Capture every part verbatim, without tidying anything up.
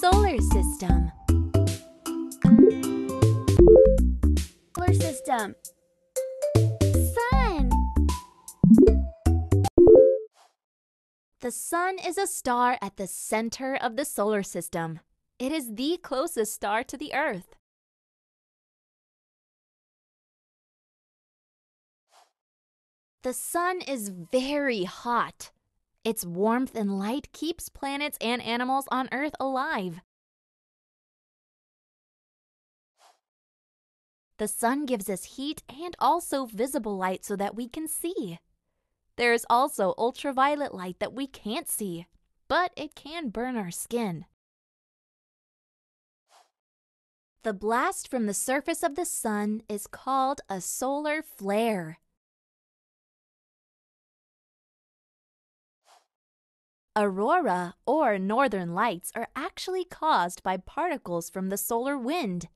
Solar system. Solar system. Sun. The sun is a star at the center of the solar system. It is the closest star to the Earth. The sun is very hot. Its warmth and light keeps planets and animals on Earth alive. The sun gives us heat and also visible light so that we can see. There is also ultraviolet light that we can't see, but it can burn our skin. The blast from the surface of the sun is called a solar flare. Aurora, or northern lights, are actually caused by particles from the solar wind.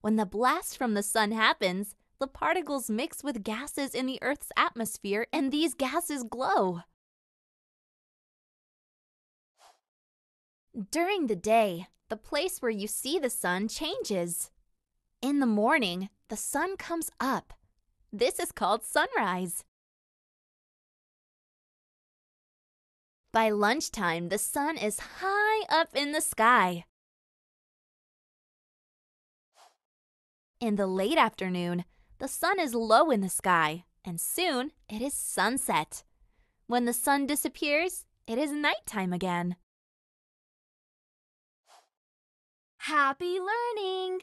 When the blast from the sun happens, the particles mix with gases in the Earth's atmosphere, and these gases glow. During the day, the place where you see the sun changes. In the morning, the sun comes up. This is called sunrise. By lunchtime, the sun is high up in the sky. In the late afternoon, the sun is low in the sky, and soon it is sunset. When the sun disappears, it is nighttime again. Happy learning!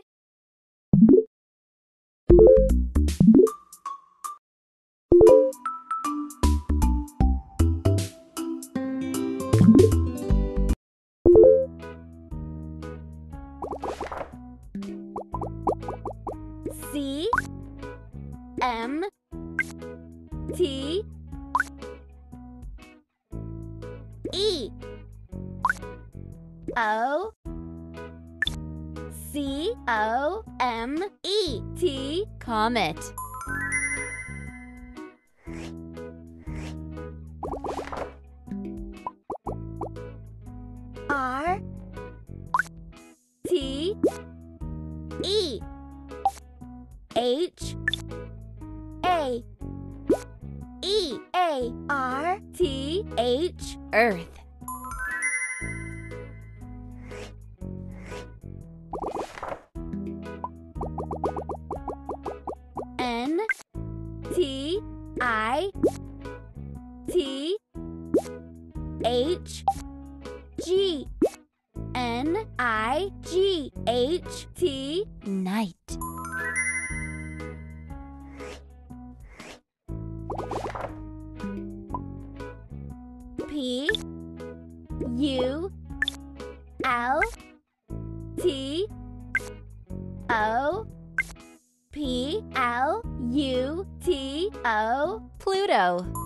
C M T E O C O M E T Comet. R T E H A E A R T H Earth. N T I T H G N I G H T Night. P U L T O P L U T O Pluto.